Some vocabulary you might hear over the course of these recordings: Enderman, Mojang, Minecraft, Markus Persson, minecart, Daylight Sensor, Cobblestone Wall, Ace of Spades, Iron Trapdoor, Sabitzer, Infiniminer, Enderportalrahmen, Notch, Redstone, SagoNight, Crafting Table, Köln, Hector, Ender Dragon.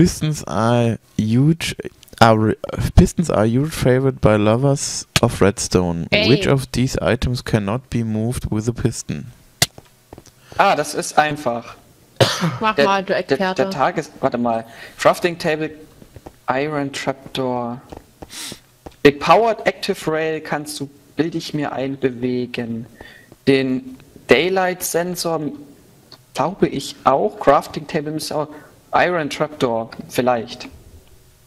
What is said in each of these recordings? Pistons are huge favored by lovers of redstone. Ey. Which of these items cannot be moved with a piston? Ah, das ist einfach. Mach mal, du Experte. Der Tag ist... Warte mal. Crafting Table, Iron Trapdoor. Mit Powered Active Rail kannst du, bilde ich mir ein, bewegen. Den Daylight Sensor glaube ich auch. Crafting Table ist auch... Iron Trapdoor, vielleicht.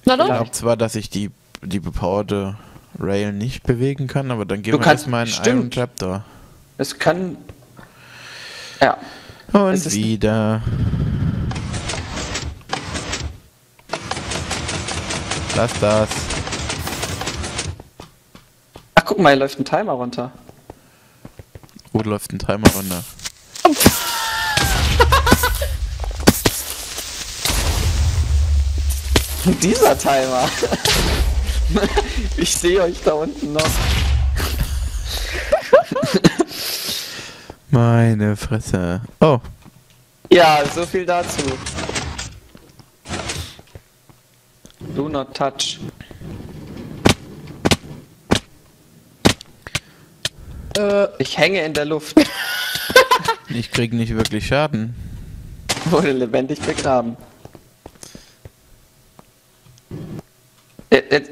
Na doch. Ich glaube zwar, dass ich die bepowerte Rail nicht bewegen kann, aber dann gehen wir erstmal in Iron Trapdoor. Es kann... Ja. Und es wieder. Lass das. Ach, guck mal, hier läuft ein Timer runter. Wo läuft ein Timer runter? Dieser Timer. Ich sehe euch da unten noch. Meine Fresse. Oh. Ja, so viel dazu. Do not touch. Ich hänge in der Luft. Ich krieg nicht wirklich Schaden. Wurde lebendig begraben.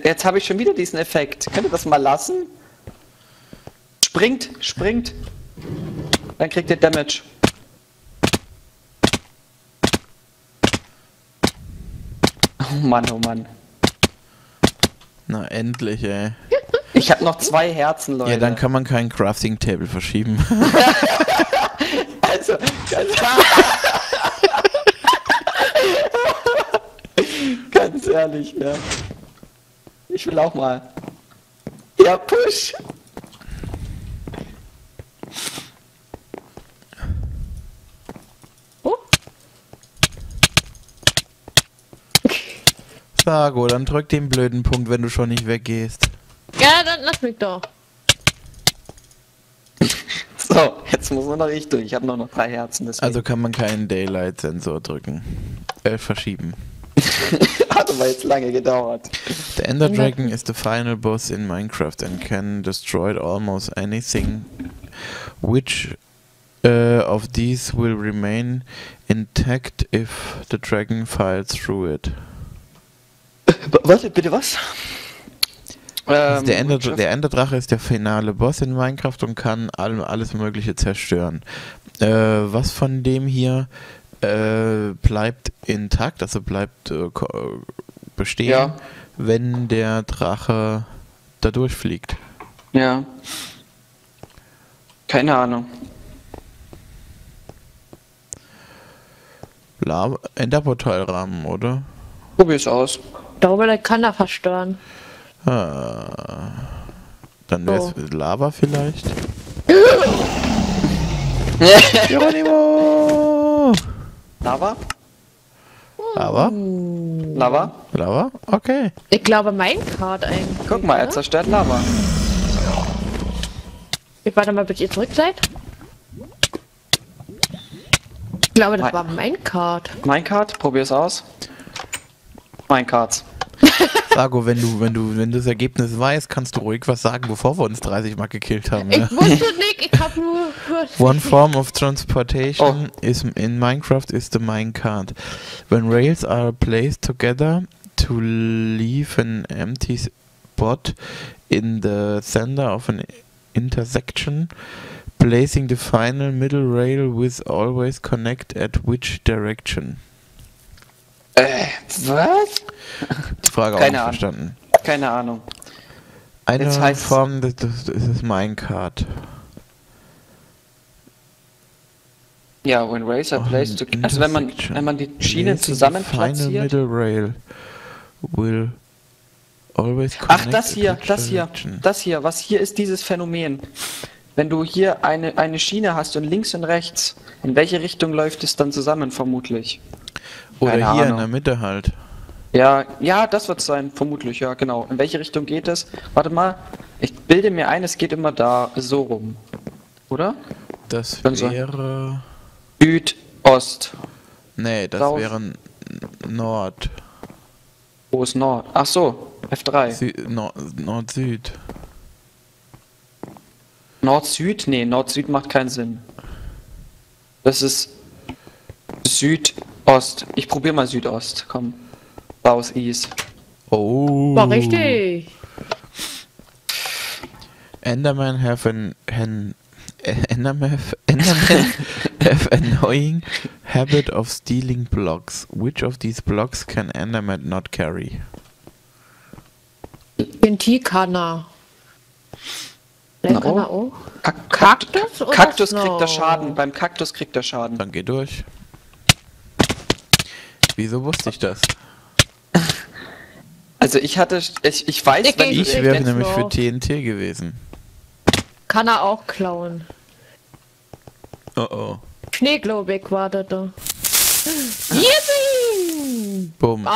Jetzt habe ich schon wieder diesen Effekt. Könnt ihr das mal lassen? Springt, springt. Dann kriegt ihr Damage. Oh Mann, oh Mann. Na endlich, ey. Ich habe noch 2 Herzen, Leute. Ja, dann kann man kein Crafting Table verschieben. Also... Ganz ehrlich, ja. Ich will auch mal. Ja, push! Sago, dann drück den blöden Punkt, wenn du schon nicht weggehst. Ja, dann lass mich doch. So, jetzt muss nur noch ich durch. Ich habe noch 3 Herzen. Deswegen. Also kann man keinen Daylight-Sensor drücken. Verschieben. Hat aber jetzt lange gedauert. The Ender Dragon is the final boss in Minecraft and can destroy almost anything. Which of these will remain intact if the dragon files through it? Warte, bitte was? Also der Enderdrache ist der finale Boss in Minecraft und kann alles Mögliche zerstören. Was von dem hier bleibt intakt, also bleibt bestehen, ja, wenn der Drache da durchfliegt? Ja. Keine Ahnung. Enderportalrahmen, oder? Probier's aus. Ich glaube, der kann da verstören. Ah, dann wär's Lava vielleicht. Geronimo! Lava? Lava? Lava? Lava? Okay. Ich glaube, Minecart eigentlich. Guck mal, er zerstört Lava. Ich warte mal, bis ihr zurück seid. Ich glaube, das war Minecart. Minecart? Probier's aus. Minecart. Sago, wenn du das Ergebnis weißt, kannst du ruhig was sagen, bevor wir uns 30 Mal gekillt haben. Ja? Ich wusste nicht, ich hab nur... One form of transportation is in Minecraft is the minecart. When rails are placed together to leave an empty spot in the center of an intersection, placing the final middle rail with always connect at which direction? Was? Die Frage auch nicht verstanden. Keine Ahnung. Eine Form, das ist Minecart. Ja, when rails are placed to... Also wenn man die Schienen zusammen platziert... Final middle rail will always connect. Ach, das hier. Was hier ist dieses Phänomen. Wenn du hier eine Schiene hast und links und rechts, in welche Richtung läuft es dann zusammen vermutlich? Oder keine Ahnung. In der Mitte halt. Ja, ja, das wird es sein, vermutlich, ja, genau. In welche Richtung geht es? Warte mal, ich bilde mir ein, es geht immer da so rum. Oder? Das wäre... Süd, Ost. Nee, das wäre Nord. Wo ist Nord? Ach so, F3. Nord-Süd. Nord-Süd? Nee, Nord-Süd macht keinen Sinn. Das ist Südost. Ich probiere mal Südost. Komm. South East. Oh. War richtig. Enderman have an Enderman have annoying habit of stealing blocks. Which of these blocks can Enderman not carry? Den Tikana. No. Kaktus? Oder Kaktus kriegt er Schaden. Beim Kaktus kriegt er Schaden. Dann geh durch. Wieso wusste ich das? Also ich hatte... Ich weiß, ich wenn... Ich wäre nämlich für TNT gewesen. Kann er auch klauen. Oh oh. Schneeglobig war da da. Yippie! Boom.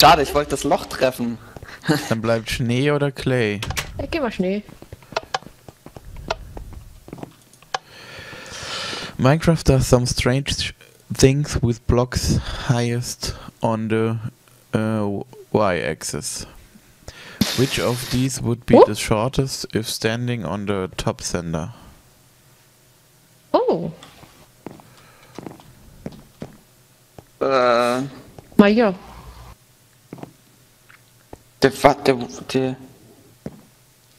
Schade, ich wollte das Loch treffen. Dann bleibt Schnee oder Clay. Ja, geh mal Schnee. Minecraft does some strange things with blocks highest on the y-axis. Which of these would be the shortest if standing on the top center? Oh. Mal hier. Der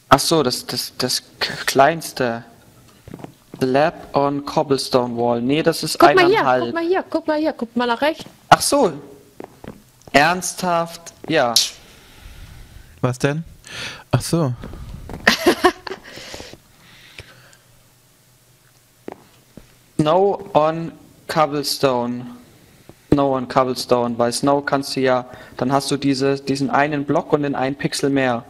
ach so, das kleinste. Slab on Cobblestone Wall. Nee, das ist 1,5. Guck mal nach rechts. Ach so. Ernsthaft? Ja. Was denn? Ach so. Snow on Cobblestone. Snow on Cobblestone, weil Snow kannst du ja, dann hast du diesen einen Block und den einen Pixel mehr.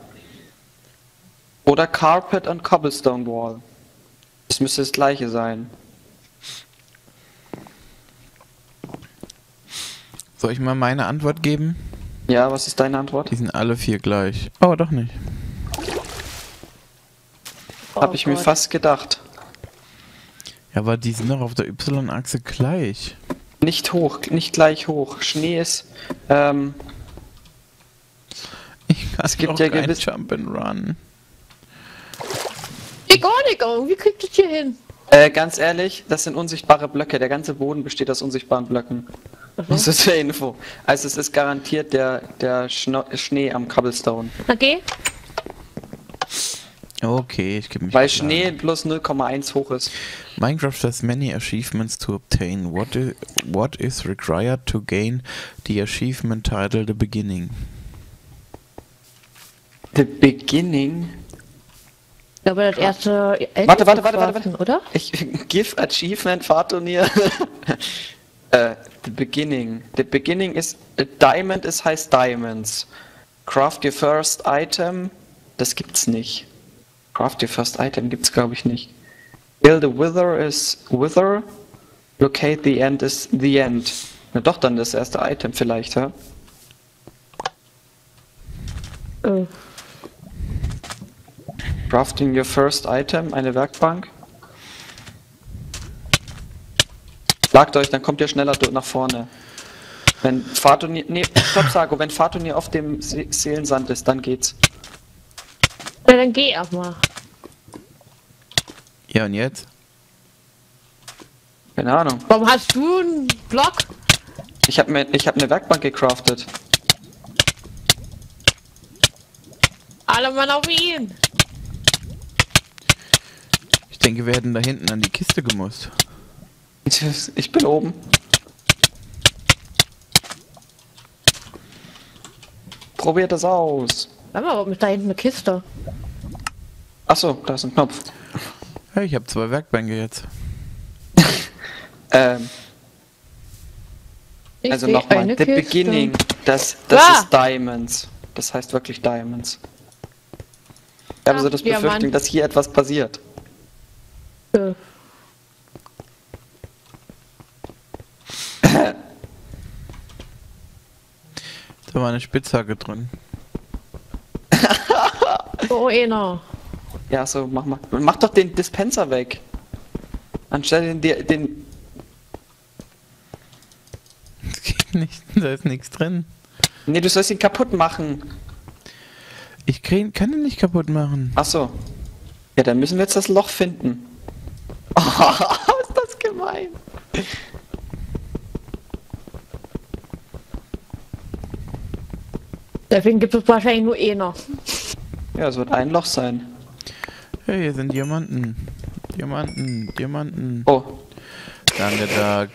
Oder Carpet on Cobblestone Wall. Das müsste das gleiche sein. Soll ich mal meine Antwort geben? Ja, was ist deine Antwort? Die sind alle vier gleich. Oh, doch nicht. Oh, hab ich Gott. Mir fast gedacht. Ja, aber die sind noch auf der Y-Achse gleich. Nicht hoch, nicht gleich hoch. Schnee ist. Ich kann es gibt ja gewiss Jump and Run. Egal, wie kriegt das hier hin? Ganz ehrlich, das sind unsichtbare Blöcke. Der ganze Boden besteht aus unsichtbaren Blöcken. Mhm. Das ist der Info. Also es ist garantiert der Schnee am Cobblestone. Okay. Okay, ich gebe mich. Weil Schnee an. Plus 0,1 hoch ist. Minecraft has many achievements to obtain. What is required to gain the achievement title The Beginning? The Beginning? Ich glaube, das erste... Warte, oder? Give Achievement Fahrturnier. The Beginning. The Beginning ist... Diamond ist heißt Diamonds. Craft your first item. Das gibt's nicht. Craft your first item gibt's, glaube ich, nicht. Build the Wither ist Wither. Locate the End ist The End. Na doch, dann das erste Item vielleicht, ja? Oh. Crafting your first item, eine Werkbank. Lagt euch, dann kommt ihr schneller nach vorne. Wenn Fahrturnier, nee, stopp, Sago, wenn Fahrturnier auf dem Seelensand ist, dann geht's. Na, dann geh erstmal. Ja, und jetzt? Keine Ahnung. Warum hast du einen Block? Ich hab eine Werkbank gecraftet. Alle Mann auf ihn! Ich denke, wir hätten da hinten an die Kiste gemusst. Ich bin oben. Probiert das aus. Aber warum ist da hinten eine Kiste? Achso, da ist ein Knopf. Hey, ich habe 2 Werkbänke jetzt. Also nochmal, The Kiste. Beginning, das ist Diamonds. Das heißt wirklich Diamonds. Ich habe so das Befürchtung, dass hier etwas passiert. Da war eine Spitzhacke drin. Oh, Ena. Ja, so, mach doch den Dispenser weg. Anstelle den... nicht, da ist nichts drin. Nee, du sollst ihn kaputt machen. Ich kann ihn nicht kaputt machen. Ach so. Ja, dann müssen wir jetzt das Loch finden. Oh, ist das gemein. Deswegen gibt es wahrscheinlich nur noch. Ja, es wird ein Loch sein. Ja, hier sind Diamanten. Diamanten. Oh. Danke, Dark.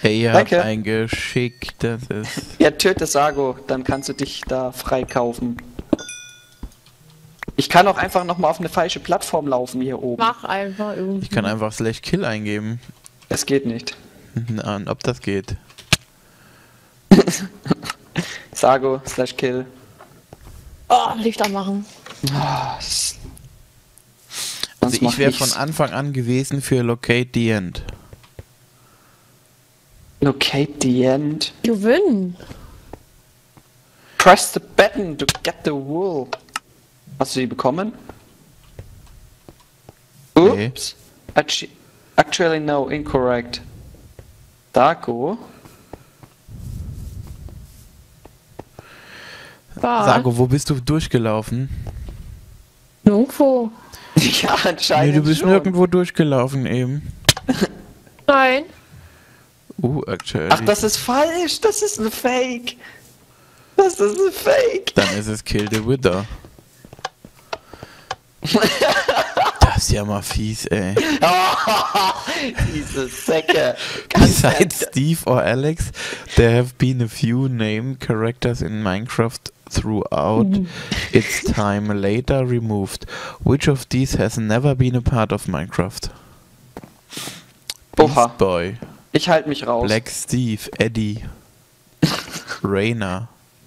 Hey, ihr habt ein Geschick, das ist... Ja, töte Sago, dann kannst du dich da freikaufen. Ich kann auch einfach nochmal auf eine falsche Plattform laufen hier oben. Mach einfach irgendwie. Ich kann einfach /kill eingeben. Es geht nicht. Na, und ob das geht? Sago, /kill. Oh, Licht anmachen. Also ich wäre von Anfang an gewesen für Locate the End. Locate the End. You win. Press the button to get the wool. Hast du die bekommen? Oops. Okay. Actually no, incorrect. Sago. Sago, wo bist du durchgelaufen? Nirgendwo. Ja, anscheinend. Nee, du bist nirgendwo durchgelaufen eben. Nein. Actually. Ach, das ist falsch. Das ist ein Fake. Das ist ein Fake. Dann ist es Kill the Wither. Das ist ja mal fies, ey. Diese Säcke. Besides Steve or Alex, there have been a few named characters in Minecraft throughout its time later removed. Which of these has never been a part of Minecraft? Beast Boy. Ich halte mich raus. Black Steve, Eddie, Rainer.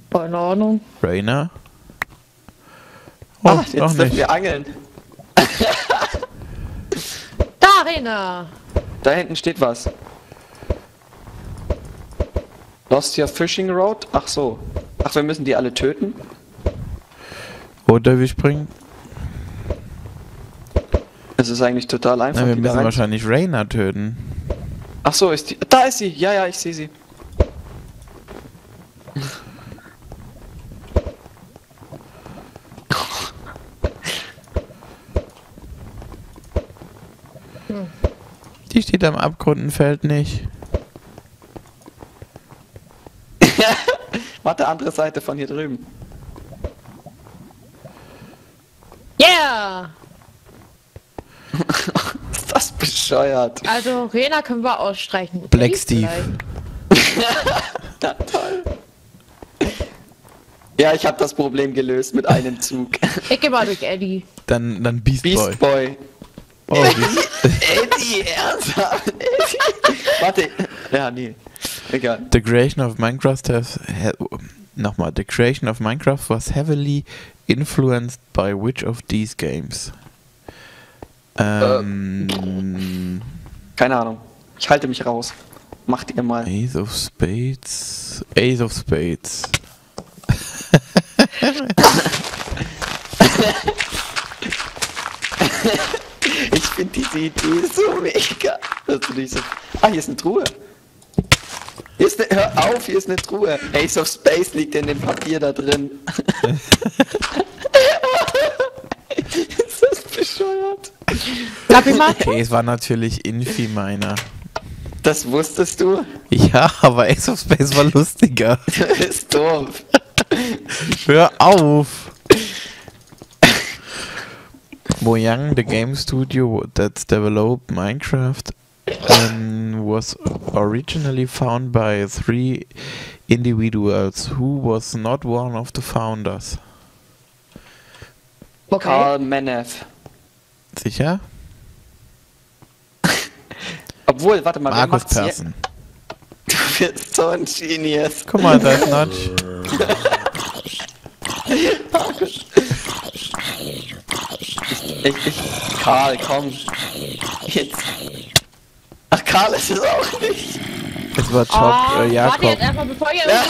Keine Ahnung. Rainer? Oh, ach, jetzt dürfen wir angeln. Da, Rainer! Da hinten steht was. Lost your Fishing Road? Ach so. Ach, wir müssen die alle töten? Oder wir springen. Es ist eigentlich total einfach. Nein, wir müssen wahrscheinlich Rainer töten. Ach so, ist die. Da ist sie! Ja, ja, ich sehe sie. Die steht am Abgrund und fällt nicht. Warte, andere Seite von hier drüben. Yeah! Ist das bescheuert. Also, Rena können wir ausstreichen. Black Steve. Na toll. Ja, ich habe das Problem gelöst mit einem Zug. Ich geh mal durch Eddie. Dann Beast Boy. Oh, Eddie, ernsthaft? Eddie. Warte. Ja, nee. Egal. The creation of Minecraft the creation of Minecraft was heavily influenced by which of these games? Keine Ahnung. Ich halte mich raus. Macht ihr mal. Ace of Spades. Ace of Spades. Ich finde diese Idee so mega. Ah, hier ist eine Truhe. Hör auf, hier ist eine Truhe. Ace of Space liegt in dem Papier da drin. Ist das bescheuert? Sag ich mal. Okay, es war natürlich Infiniminer. Das wusstest du? Ja, aber Ace of Space war lustiger. Das ist doof. Hör auf. Mojang, the game studio that developed Minecraft, was originally founded by 3 individuals who was not one of the founders. Okay. Karl Menev. Sicher? Obwohl, warte mal, Markus Persson. Du bist so ein Genius. Guck mal, das Notch. Karl, komm. Jetzt. Ach, Karl ist es auch nicht. Es war Job, Jakob. Warte jetzt einfach, bevor ihr... Ja.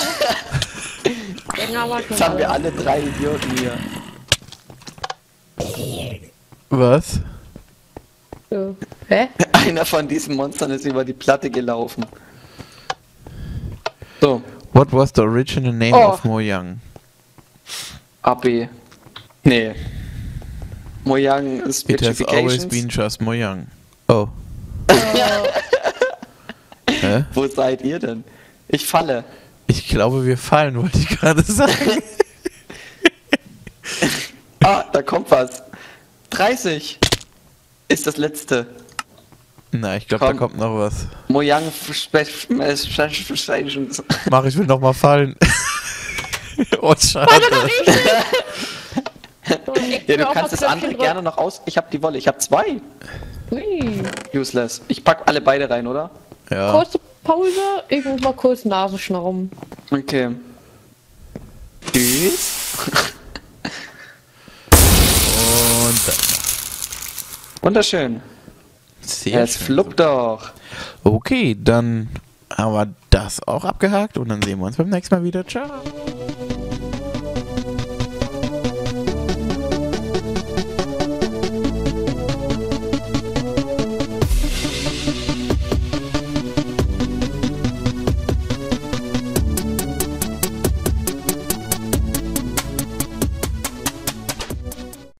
Jetzt haben wir alle 3 Idioten hier. Was? Hä? Einer von diesen Monstern ist über die Platte gelaufen. So. What was the original name of Mojang? AB. Nee. Mojang is It has always been just Mojang. Oh. Hä? Wo seid ihr denn? Ich falle. Ich glaube, wir fallen, wollte ich gerade sagen. Ah, da kommt was. 30 ist das letzte. Na, ich glaube, da kommt noch was. Mojang Mach, ich will noch mal fallen. Oh, schade. Ja, du kannst das andere gerne noch aus... Ich hab die Wolle, ich hab 2. Ui. Useless. Ich pack alle beide rein, oder? Ja. Kurze Pause, ich muss mal kurz Nase schnauben. Okay. Tschüss. Und dann. Wunderschön. Sehr es schön. Fluppt doch. Okay, dann haben wir das auch abgehakt und dann sehen wir uns beim nächsten Mal wieder. Ciao.